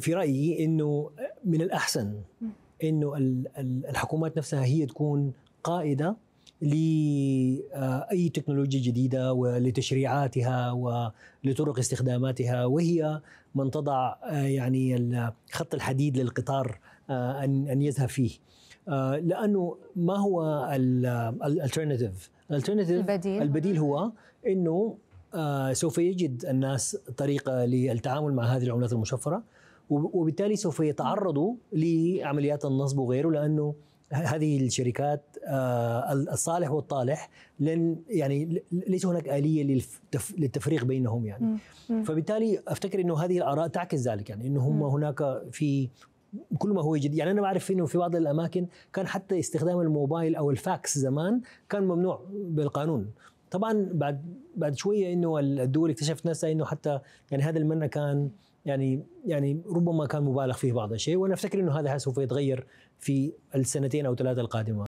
في رأيي أنه من الأحسن أنه الحكومات نفسها هي تكون قائدة لأي تكنولوجيا جديدة ولتشريعاتها ولطرق استخداماتها، وهي من تضع يعني خط الحديد للقطار أن يذهب فيه، لأنه ما هو الالترناتيف؟ البديل هو أنه سوف يجد الناس طريقة للتعامل مع هذه العملات المشفرة، وبالتالي سوف يتعرضوا لعمليات النصب وغيره، لأنه هذه الشركات الصالح والطالح لن يعني ليس هناك آلية للتفريق بينهم يعني. فبالتالي أفتكر أنه هذه الآراء تعكس ذلك، يعني أنه هم هناك في كل ما هو جديد. يعني أنا بعرف أنه في بعض الأماكن كان حتى استخدام الموبايل أو الفاكس زمان كان ممنوع بالقانون. طبعا بعد شويه انه الدول اكتشفت نفسها انه حتى يعني هذا المنع كان يعني ربما كان مبالغ فيه بعض الشيء، وانا افتكر انه هذا سوف يتغير في السنتين او 3 القادمه.